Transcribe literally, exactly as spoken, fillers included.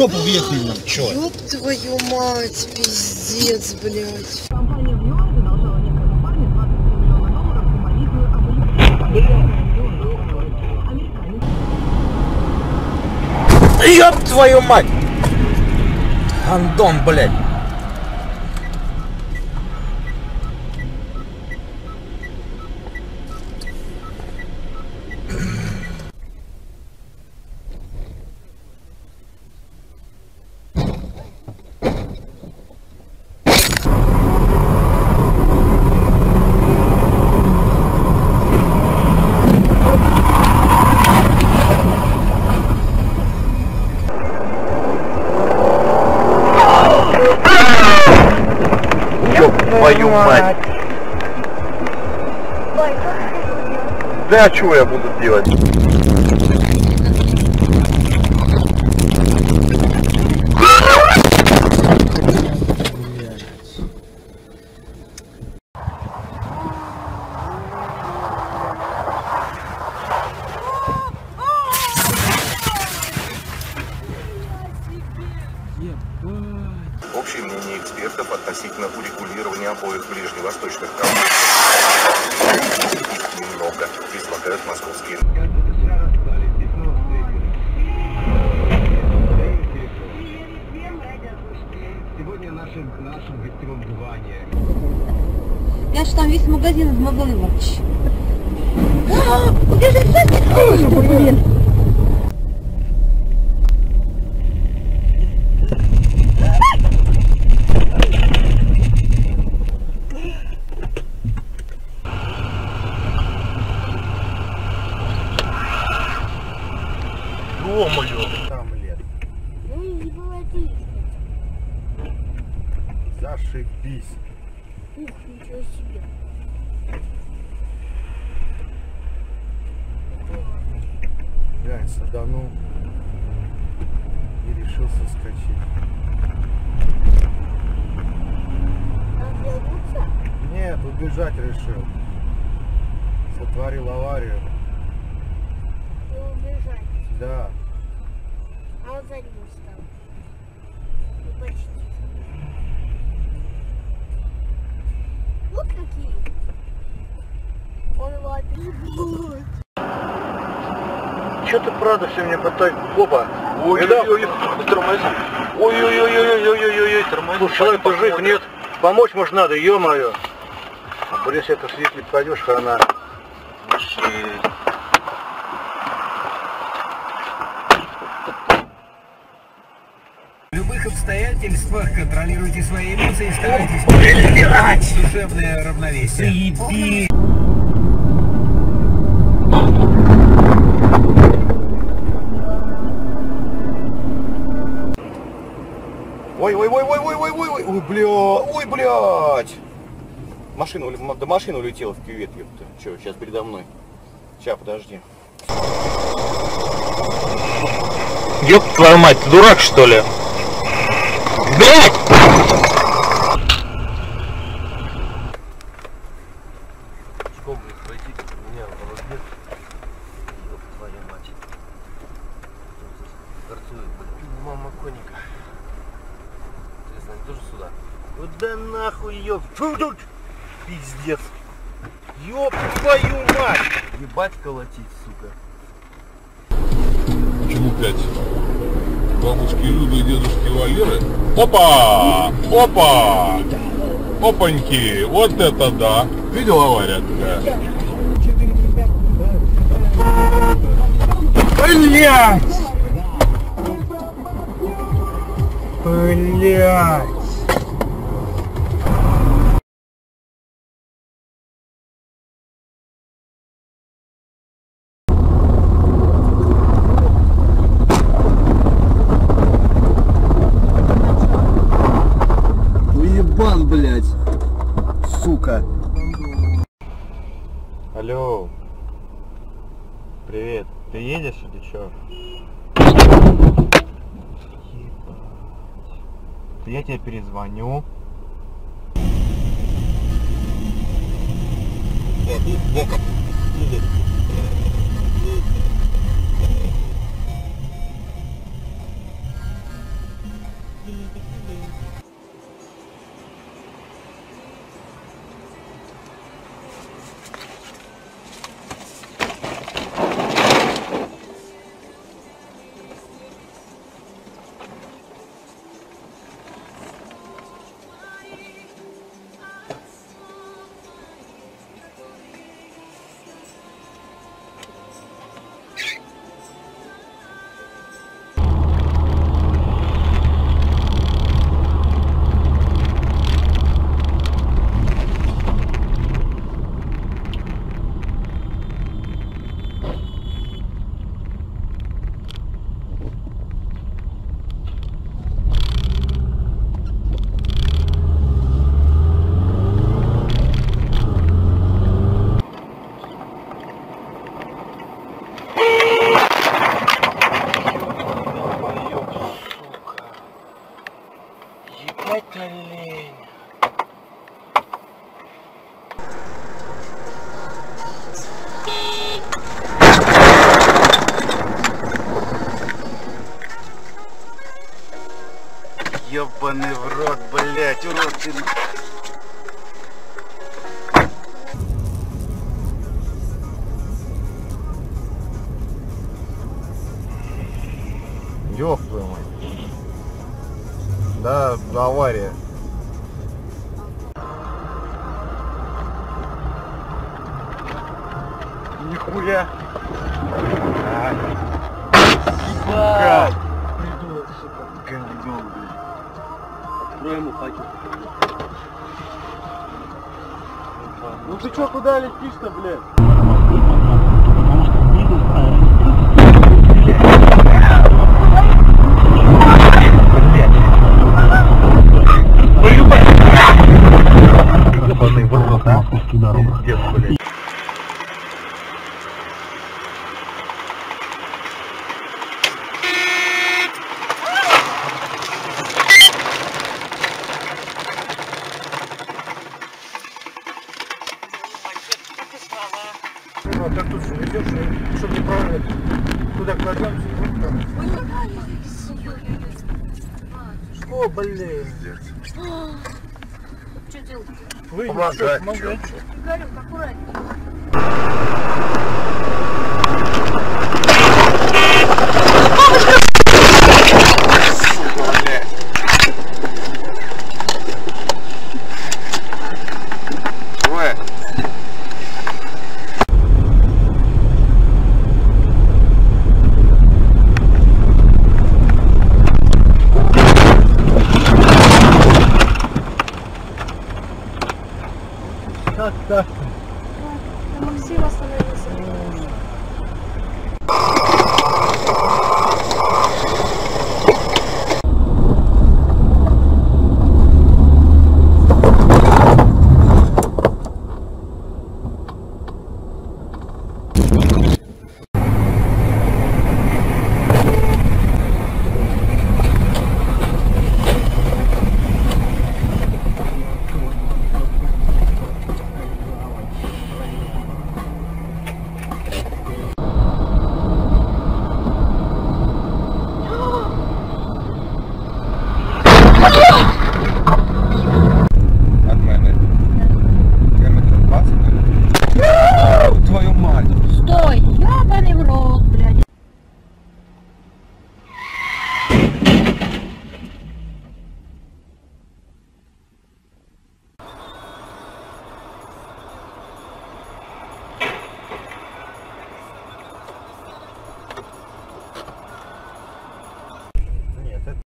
жопу въехали нам, чё? Ёб твою мать, пиздец, блядь. Компания в Нью-Йорке должна некоему парню двадцать три миллиона долларов за молитву об американцах. Ёб твою мать! Антон, блядь. Твою мать. Да, а чего я буду делать? Общее мнение экспертов относительно урегулирования обоих ближневосточных конфликтов немного, излагают московские. Сегодня нашим нашим гостевым званием. Я ж там весь магазин могла вылочь. Где же это? Блин. Там лет. Ну не было ты. Зашибись. Ух, ничего себе. Глянь, саданул и решил соскочить. Отвернуться? Нет, убежать решил. Сотворил аварию. И убежать? Да. А он за ним стал. Ну, почти. Вот какие. Он его обидит. Чё ты правда все мне потом? Опа. Ой-ой-ой, тормози. Ой-ой-ой-ой-ой-ой-ой-ой, тормози. Слушай, человеку жить нет. Помочь, может, надо, ё-моё. А блин, если это свидетель пойдёшь, хана. Обстоятельствах контролируйте свои эмоции и старайтесь поддерживать душевное равновесие. Заеби. Ой, ой, ой, ой, ой, ой, ой, ой, ой, бля, ой, блядь. Машина, да машина улетела в кювет, ёпта. Чё, сейчас передо мной. Сейчас, подожди. Ёпт твою мать, ты дурак что ли? Блять! Пешком, блядь, пройти у меня голодец. Ёб твою мать. Горцует, блядь. Мама коника. Интересно, они тоже сюда? Куда нахуй ёб? Пиздец. Ёб твою мать! Ебать колотить, сука. Почему пять? Бабушки Люды и дедушки Валеры. Опа! Опа! Опаньки! Вот это да! Видел авария? Блять! Блять! Блять, сука. Алло. Привет. Ты едешь или чё? Я тебе перезвоню. ебаный в рот, блять, урод ты. Ёб твою мать. Да, авария. Нихуя. Ебать. Придурок, сука. Гандон, блин. Открой ему пакет. Ну ты чё, куда летишь-то, блядь? О, блин. Что делать-то? Помогать, чё? Игорёк, аккуратнее. Ой. Так, так. Максим остановился.